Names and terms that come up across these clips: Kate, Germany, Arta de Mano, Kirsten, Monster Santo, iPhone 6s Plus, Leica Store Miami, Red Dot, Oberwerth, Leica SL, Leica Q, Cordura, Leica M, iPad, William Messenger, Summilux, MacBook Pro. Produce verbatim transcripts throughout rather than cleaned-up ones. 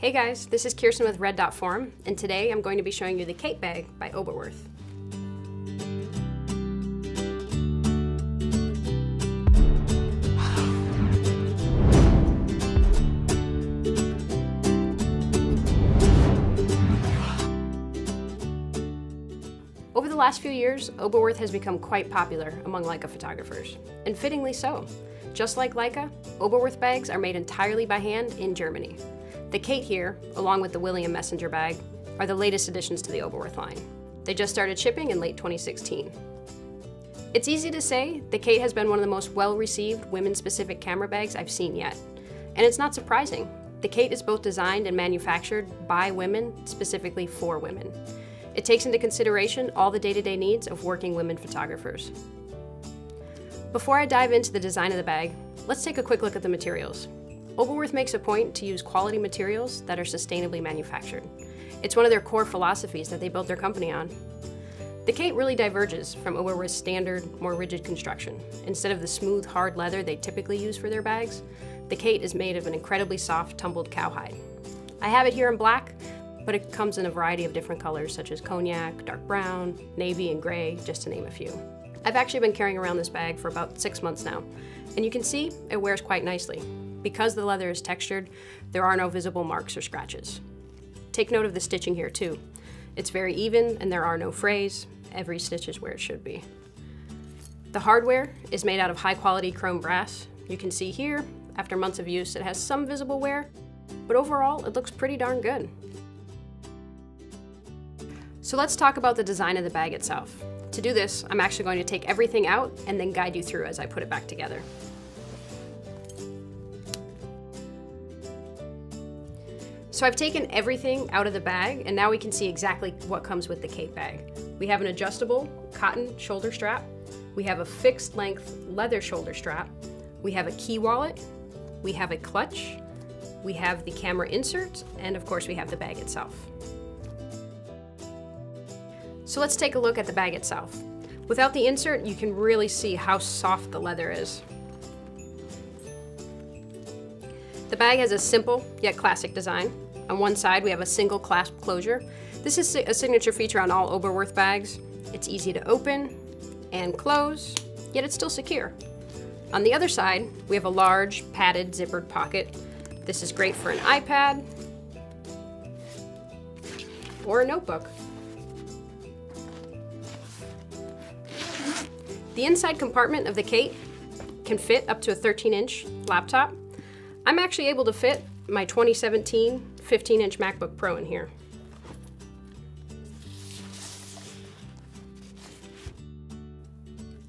Hey guys, this is Kirsten with Red Dot Forum, and today I'm going to be showing you the Kate bag by Oberwerth. Over the last few years, Oberwerth has become quite popular among Leica photographers, and fittingly so. Just like Leica, Oberwerth bags are made entirely by hand in Germany. The Kate here, along with the William Messenger bag, are the latest additions to the Oberwerth line. They just started shipping in late twenty sixteen. It's easy to say the Kate has been one of the most well-received women-specific camera bags I've seen yet. And it's not surprising. The Kate is both designed and manufactured by women, specifically for women. It takes into consideration all the day-to-day needs of working women photographers. Before I dive into the design of the bag, let's take a quick look at the materials. Oberwerth makes a point to use quality materials that are sustainably manufactured. It's one of their core philosophies that they built their company on. The Kate really diverges from Oberwerth's standard, more rigid construction. Instead of the smooth, hard leather they typically use for their bags, the Kate is made of an incredibly soft, tumbled cowhide. I have it here in black, but it comes in a variety of different colors such as cognac, dark brown, navy, and gray, just to name a few. I've actually been carrying around this bag for about six months now, and you can see it wears quite nicely. Because the leather is textured, there are no visible marks or scratches. Take note of the stitching here too. It's very even and there are no frays. Every stitch is where it should be. The hardware is made out of high quality chrome brass. You can see here, after months of use, it has some visible wear, but overall it looks pretty darn good. So let's talk about the design of the bag itself. To do this, I'm actually going to take everything out and then guide you through as I put it back together. So I've taken everything out of the bag, and now we can see exactly what comes with the Kate bag. We have an adjustable cotton shoulder strap. We have a fixed length leather shoulder strap. We have a key wallet. We have a clutch. We have the camera insert, and of course we have the bag itself. So let's take a look at the bag itself. Without the insert, you can really see how soft the leather is. The bag has a simple yet classic design. On one side, we have a single clasp closure. This is a signature feature on all Oberwerth bags. It's easy to open and close, yet it's still secure. On the other side, we have a large padded zippered pocket. This is great for an iPad or a notebook. The inside compartment of the Kate can fit up to a thirteen inch laptop. I'm actually able to fit my twenty seventeen fifteen inch MacBook Pro in here.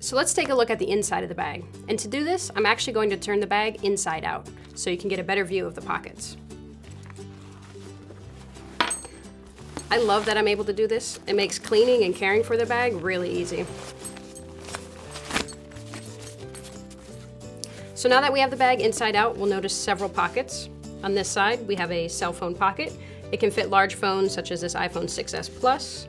So let's take a look at the inside of the bag. And to do this, I'm actually going to turn the bag inside out so you can get a better view of the pockets. I love that I'm able to do this. It makes cleaning and caring for the bag really easy. So now that we have the bag inside out, we'll notice several pockets. On this side, we have a cell phone pocket. It can fit large phones such as this iPhone six S Plus.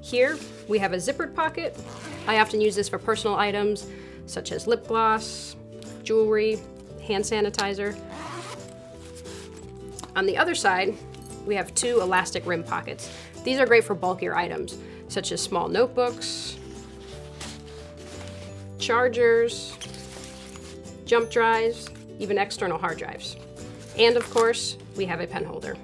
Here, we have a zippered pocket. I often use this for personal items such as lip gloss, jewelry, hand sanitizer. On the other side, we have two elastic rim pockets. These are great for bulkier items such as small notebooks, chargers, jump drives, even external hard drives. And of course, we have a pen holder.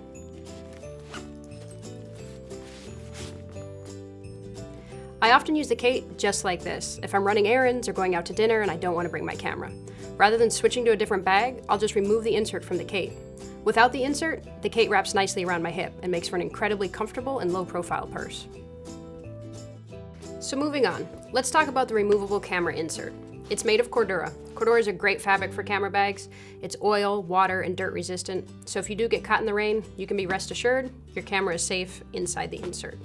I often use the Kate just like this, if I'm running errands or going out to dinner and I don't want to bring my camera. Rather than switching to a different bag, I'll just remove the insert from the Kate. Without the insert, the Kate wraps nicely around my hip and makes for an incredibly comfortable and low-profile purse. So moving on, let's talk about the removable camera insert. It's made of Cordura. Cordura is a great fabric for camera bags. It's oil, water, and dirt resistant. So if you do get caught in the rain, you can be rest assured your camera is safe inside the insert.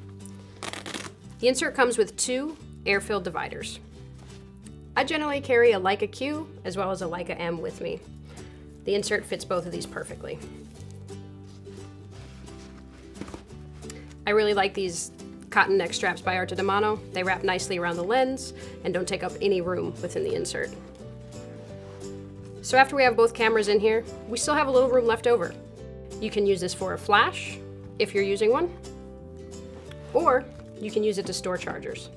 The insert comes with two air-filled dividers. I generally carry a Leica Q as well as a Leica M with me. The insert fits both of these perfectly. I really like these cotton neck straps by Arta de Mano. They wrap nicely around the lens and don't take up any room within the insert. So after we have both cameras in here, we still have a little room left over. You can use this for a flash, if you're using one, or you can use it to store chargers.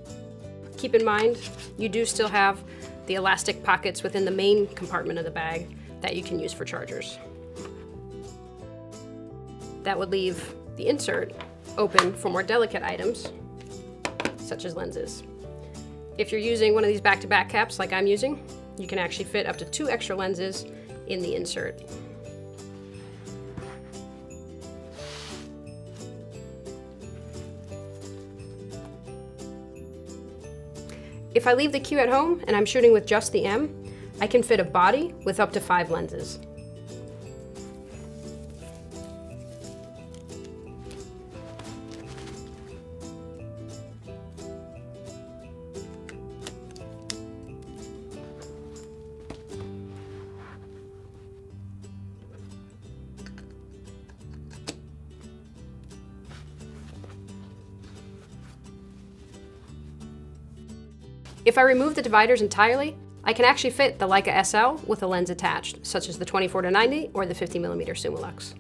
Keep in mind, you do still have the elastic pockets within the main compartment of the bag that you can use for chargers. That would leave the insert open for more delicate items, such as lenses. If you're using one of these back-to-back caps like I'm using, you can actually fit up to two extra lenses in the insert. If I leave the Q at home and I'm shooting with just the M, I can fit a body with up to five lenses. If I remove the dividers entirely, I can actually fit the Leica S L with a lens attached, such as the twenty-four to ninety or the fifty millimeter Summilux.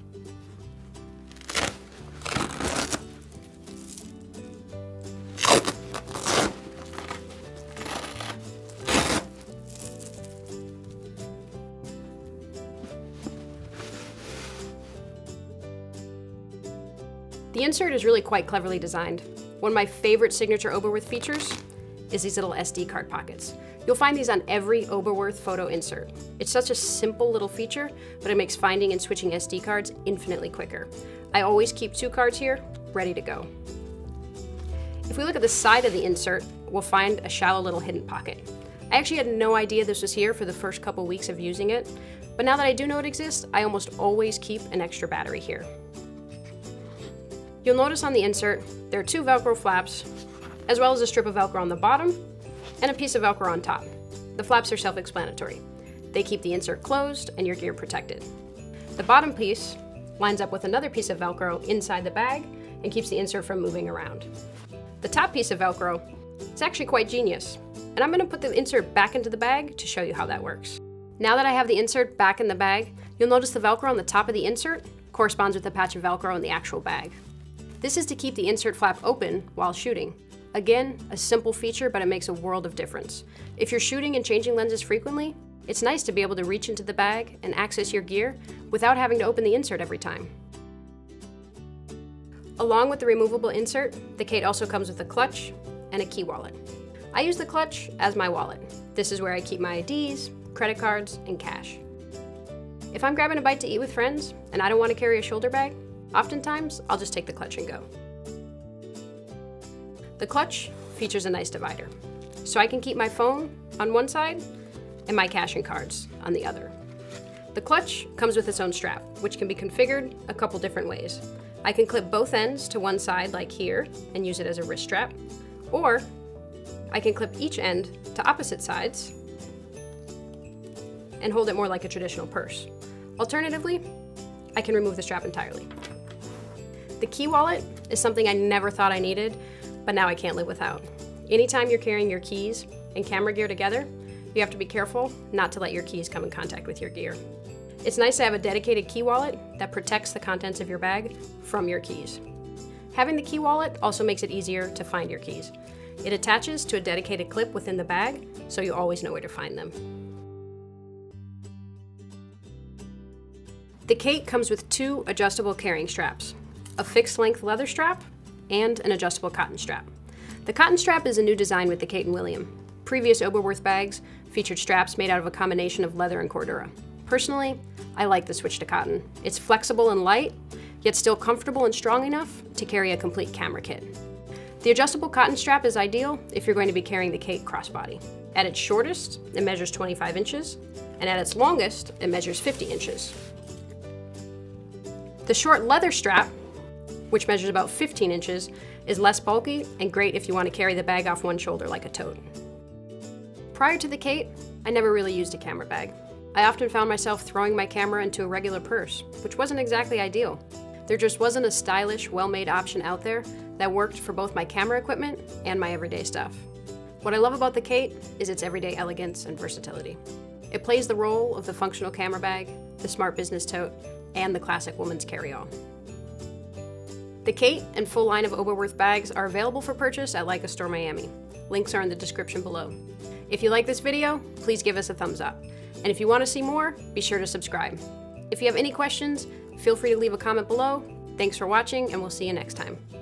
The insert is really quite cleverly designed. One of my favorite signature Oberwerth features is these little S D card pockets. You'll find these on every Oberwerth photo insert. It's such a simple little feature, but it makes finding and switching S D cards infinitely quicker. I always keep two cards here, ready to go. If we look at the side of the insert, we'll find a shallow little hidden pocket. I actually had no idea this was here for the first couple weeks of using it, but now that I do know it exists, I almost always keep an extra battery here. You'll notice on the insert, there are two Velcro flaps, as well as a strip of Velcro on the bottom and a piece of Velcro on top. The flaps are self-explanatory. They keep the insert closed and your gear protected. The bottom piece lines up with another piece of Velcro inside the bag and keeps the insert from moving around. The top piece of Velcro is actually quite genius, and I'm gonna put the insert back into the bag to show you how that works. Now that I have the insert back in the bag, you'll notice the Velcro on the top of the insert corresponds with the patch of Velcro in the actual bag. This is to keep the insert flap open while shooting. Again, a simple feature, but it makes a world of difference. If you're shooting and changing lenses frequently, it's nice to be able to reach into the bag and access your gear without having to open the insert every time. Along with the removable insert, the Kate also comes with a clutch and a key wallet. I use the clutch as my wallet. This is where I keep my I Ds, credit cards, and cash. If I'm grabbing a bite to eat with friends and I don't want to carry a shoulder bag, oftentimes I'll just take the clutch and go. The clutch features a nice divider, so I can keep my phone on one side and my cash and cards on the other. The clutch comes with its own strap, which can be configured a couple different ways. I can clip both ends to one side, like here, and use it as a wrist strap, or I can clip each end to opposite sides and hold it more like a traditional purse. Alternatively, I can remove the strap entirely. The key wallet is something I never thought I needed, but now I can't live without. Anytime you're carrying your keys and camera gear together, you have to be careful not to let your keys come in contact with your gear. It's nice to have a dedicated key wallet that protects the contents of your bag from your keys. Having the key wallet also makes it easier to find your keys. It attaches to a dedicated clip within the bag, so you always know where to find them. The Kate comes with two adjustable carrying straps, a fixed length leather strap and an adjustable cotton strap. The cotton strap is a new design with the Kate and William. Previous Oberwerth bags featured straps made out of a combination of leather and Cordura. Personally, I like the switch to cotton. It's flexible and light, yet still comfortable and strong enough to carry a complete camera kit. The adjustable cotton strap is ideal if you're going to be carrying the Kate crossbody. At its shortest, it measures twenty-five inches, and at its longest, it measures fifty inches. The short leather strap, which measures about fifteen inches, is less bulky and great if you want to carry the bag off one shoulder like a tote. Prior to the Kate, I never really used a camera bag. I often found myself throwing my camera into a regular purse, which wasn't exactly ideal. There just wasn't a stylish, well-made option out there that worked for both my camera equipment and my everyday stuff. What I love about the Kate is its everyday elegance and versatility. It plays the role of the functional camera bag, the smart business tote, and the classic woman's carry-all. The Kate and full line of Oberwerth bags are available for purchase at Leica Store Miami. Links are in the description below. If you like this video, please give us a thumbs up. And if you want to see more, be sure to subscribe. If you have any questions, feel free to leave a comment below. Thanks for watching, and we'll see you next time.